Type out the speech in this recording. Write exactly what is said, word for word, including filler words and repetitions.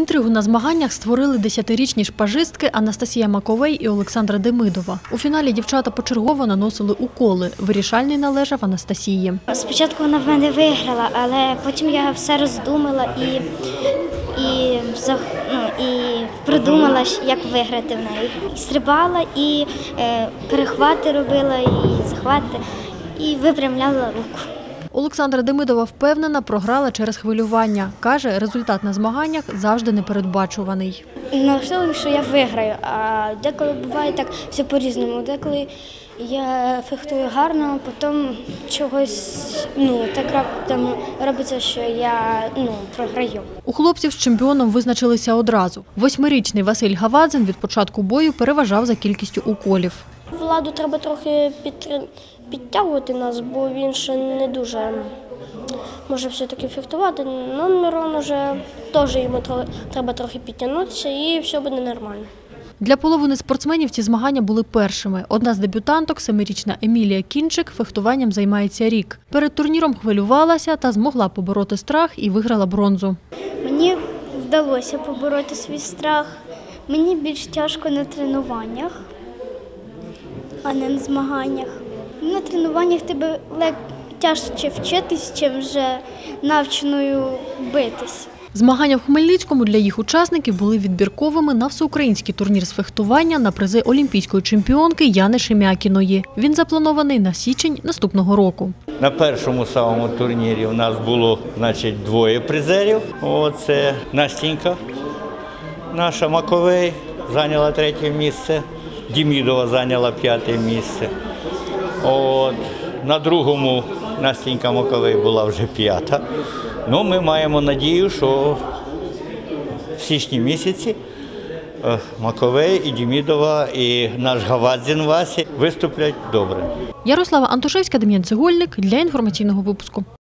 Інтригу на змаганнях створили десятирічні шпажистки Анастасія Маковей і Олександра Демидова. У фіналі дівчата почергово наносили уколи. Вирішальний належав Анастасії. Спочатку вона в мене виграла, але потім я все роздумала і, і, ну, і придумала, як виграти в неї. І стрибала, і е, перехвати робила, і захвати, і випрямляла руку. Олександра Демидова впевнена, програла через хвилювання. Каже, результат на змаганнях завжди непередбачуваний. Наважливо, що я виграю, а деколи буває так все по-різному. Деколи я фехтую гарно, а потім чогось ну, так раптом робиться, що я ну, програю. У хлопців з чемпіоном визначилися одразу. Восьмирічний Василь Гавадзин від початку бою переважав за кількістю уколів. Владу треба трохи підтримати. Підтягувати нас, бо він ще не дуже може все-таки фехтувати, але Мирон вже теж йому треба трохи підтягнутися і все буде нормально. Для половини спортсменів ці змагання були першими. Одна з дебютанток, семирічна Емілія Кінчик, фехтуванням займається рік. Перед турніром хвилювалася та змогла побороти страх і виграла бронзу. Мені вдалося побороти свій страх. Мені більш тяжко на тренуваннях, а не на змаганнях. На тренуваннях тебе тяжче вчитись, чим вже навченою битись. Змагання в Хмельницькому для їх учасників були відбірковими на всеукраїнський турнір з фехтування на призи олімпійської чемпіонки Яни Шемякіної. Він запланований на січень наступного року. На першому самому турнірі у нас було, значить, двоє призерів. Оце Настінька, наша Маковей, зайняла третє місце, Демидова зайняла п'яте місце. От, на другому Настінька Маковей була вже п'ята. Ну, ми маємо надію, що в січні місяці Маковей і Демидова, і наш Гавадзін Васі виступлять добре. Ярослава Антошевська, Дем'ян Цегольник для інформаційного випуску.